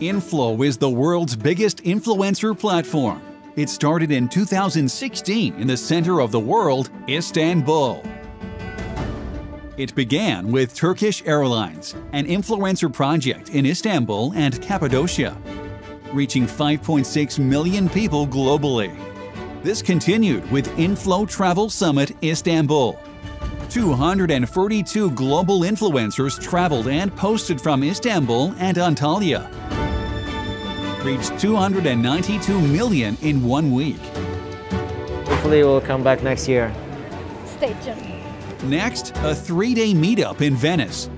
Inflow is the world's biggest influencer platform. It started in 2016 in the center of the world, Istanbul. It began with Turkish Airlines, an influencer project in Istanbul and Cappadocia, reaching 5.6 million people globally. This continued with Inflow Travel Summit Istanbul. 232 global influencers traveled and posted from Istanbul and Antalya. Reached 292 million in 1 week. Hopefully we'll come back next year. Stay tuned. Next, a three-day meetup in Venice.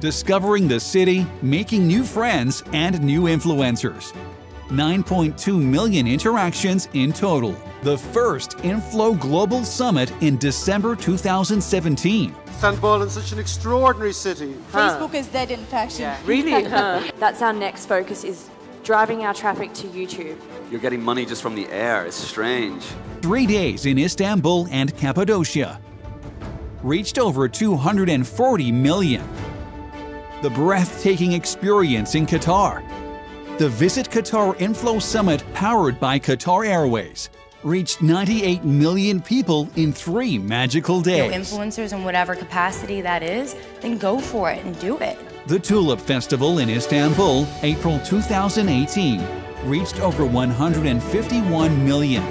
Discovering the city, making new friends, and new influencers. 9.2 million interactions in total. The first Inflow Global Summit in December 2017. Istanbul is such an extraordinary city. Facebook is dead, in fact. Yeah. Really? That's our next focus, is driving our traffic to YouTube. You're getting money just from the air, it's strange. 3 days in Istanbul and Cappadocia. Reached over 240 million. The breathtaking experience in Qatar. The Visit Qatar Inflow Summit, powered by Qatar Airways, reached 98 million people in 3 magical days. You know, influencers in whatever capacity that is, then go for it and do it. The Tulip Festival in Istanbul, April 2018, reached over 151 million.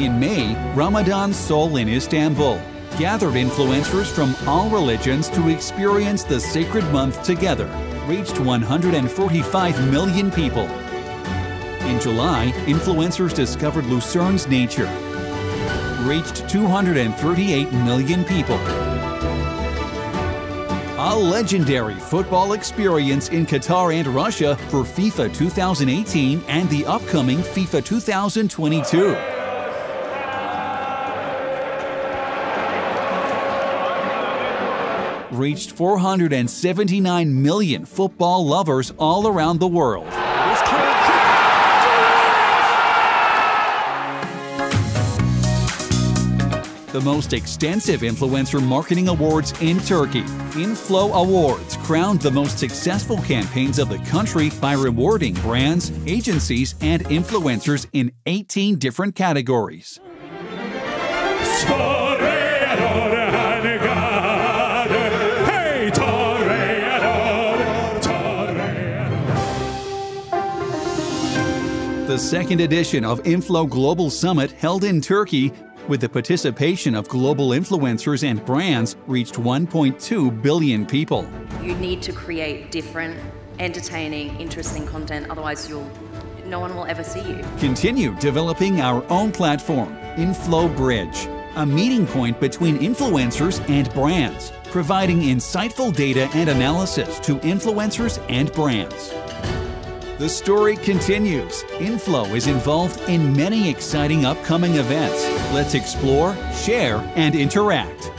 In May, Ramadan Soul in Istanbul gathered influencers from all religions to experience the sacred month together, reached 145 million people. In July, influencers discovered Lucerne's nature, reached 238 million people. A legendary football experience in Qatar and Russia for FIFA 2018 and the upcoming FIFA 2022. Reached 479 million football lovers all around the world. The most extensive influencer marketing awards in Turkey. Inflow Awards crowned the most successful campaigns of the country by rewarding brands, agencies, and influencers in 18 different categories. The second edition of Inflow Global Summit, held in Turkey, with the participation of global influencers and brands, reached 1.2 billion people. You need to create different, entertaining, interesting content, otherwise no one will ever see you. Continue developing our own platform, Inflow Bridge, a meeting point between influencers and brands, providing insightful data and analysis to influencers and brands. The story continues. Inflow is involved in many exciting upcoming events. Let's explore, share, and interact.